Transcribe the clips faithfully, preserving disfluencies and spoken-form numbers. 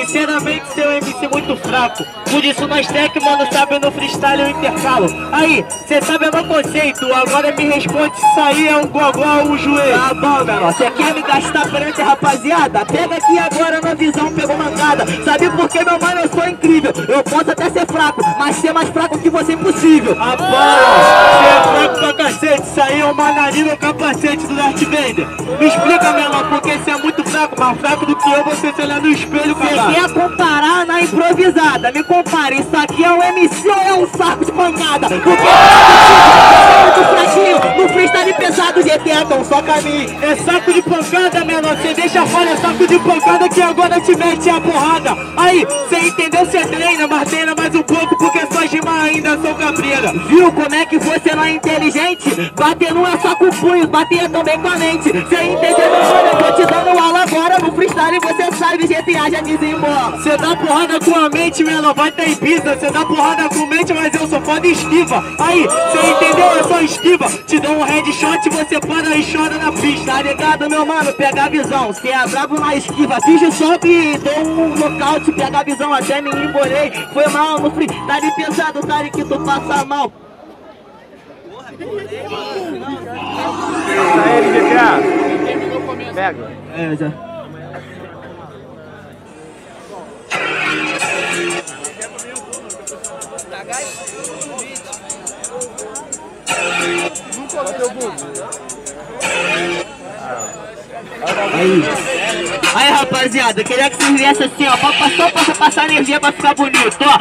Sinceramente, seu M C muito fraco. Por isso nós tech, mano, sabe no freestyle eu intercalo. Aí, cê sabe é meu conceito, agora me responde se isso aí é um gogó ou um joelho. Tá bom, menor, cê quer me gastar perante a rapaziada? Pega aqui agora na visão, pegou mancada. Sabe por que, meu mano, eu sou incrível? Eu posso até ser fraco, mas ser mais fraco que você é impossível. Ah, bom, cê é fraco pra cacete, isso aí é o manarino capacete do Darth Vader. Me explica, menor, porque cê é muito fraco, mais fraco do que eu, você se olhar no espelho, cara. Quer comparar na improvisada? Me compara, isso aqui é um M C ou é um saco de pancada? Porque é muito fraquinho, no freestyle pesado G T A, então soca a mim. É saco de pancada, menor, cê deixa fora, é saco de pancada que agora te mete a porrada. Aí, cê entendeu, cê treina, mas treina mais um pouco porque só gima ainda sou cabreira. Viu como é que você não é inteligente? Bater não é só com o punho, bater é também com a mente. Cê entendeu, meu mano, eu tô te dando aula agora no freestyle, você sabe, G T A já desenvolve. Cê dá porrada com a mente, menor, vai tá em pizza. Cê dá porrada com a mente, mas eu sou foda esquiva. Aí, cê entendeu? Eu sou esquiva. Te dou um headshot, você para e chora na pista. Tá ligado, meu mano? Pega a visão. Cê é brabo na esquiva. Fiz o soco e dou um nocaute. Pega a visão, até me embolei. Foi mal no free, tá de pesado, tá de que tu passa mal. Porra, bolei, mano. Aí, G T A. Terminou o começo. Pega. É, já. Aí. Aí, rapaziada, queria que vocês viessem assim, ó, pra, só pra passar energia pra ficar bonito, ó.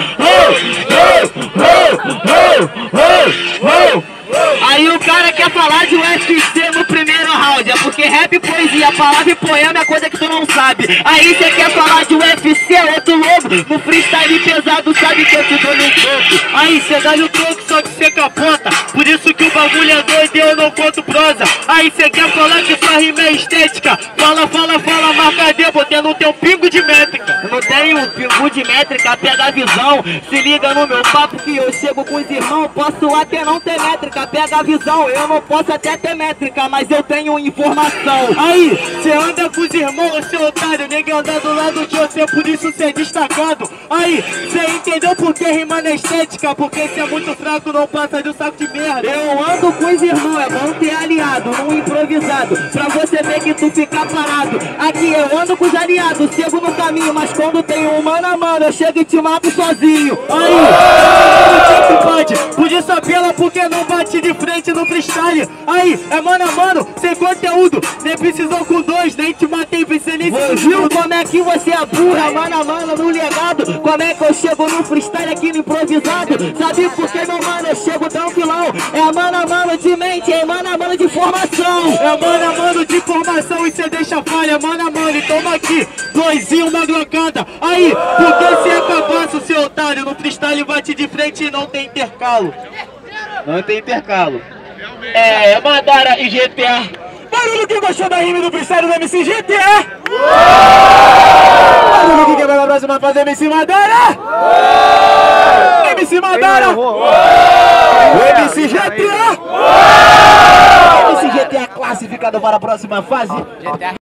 Aí o cara quer falar de U F C no primeiro round, é porque rap e poesia, palavra e poema é coisa que tu não sabe. Aí você quer falar de U F C, outro lobo, no freestyle pesado sabe que eu te dou no troco. Aí você dá no troco, só que você capota, por isso que o bagulho é doido e eu não conto prosa. Aí você quer falar que sua rima é estética, fala, fala, fala, mas cadê? Você não tem um pingo de métrica. Eu não tenho um pingo de métrica, pega a visão, se liga no meu papo que eu chego com os irmãos, posso até não ter métrica, pega a visão, eu não posso até ter métrica, mas eu tenho informação. Aí, cê anda com os irmãos, seu otário, ninguém anda do lado de você, por isso cê é destacado. Aí, cê entendeu por que rima na estética, porque cê é muito fraco, não passa de um saco de merda. Eu ando com os irmãos, é bom ter aliado, não improvisado, pra você ver que tu fica parado. Aqui eu ando com os aliados, chego no caminho, mas quando tem um mano a mano, eu chego e te mato sozinho. Aí, por isso apela, porque não bate de frente no freestyle. Aí, é mano a mano, sem conteúdo, nem precisou com dois, nem te matei, pensei nem se viu. Como é que você é burra, mano a mano no legado? Como é que eu chego no freestyle aqui no improvisado? Sabe por que, meu mano, eu chego tranquilão? É mano a mano de mente, é mano a mano de formação. É mano a mano de formação e cê deixa falha, mano a mano, e toma aqui, dois e uma glocada. Aí, porque se acabasse o seu otário, no freestyle bate de frente e não tem intercalo. Não tem intercalo. É, Madara e G T A. Barulho que gostou da rima do freestyle do M C G T A. Barulho que quer ver a próxima fase M C Madara. M C Madara. M C G T A. M C G T A classificado para a próxima fase.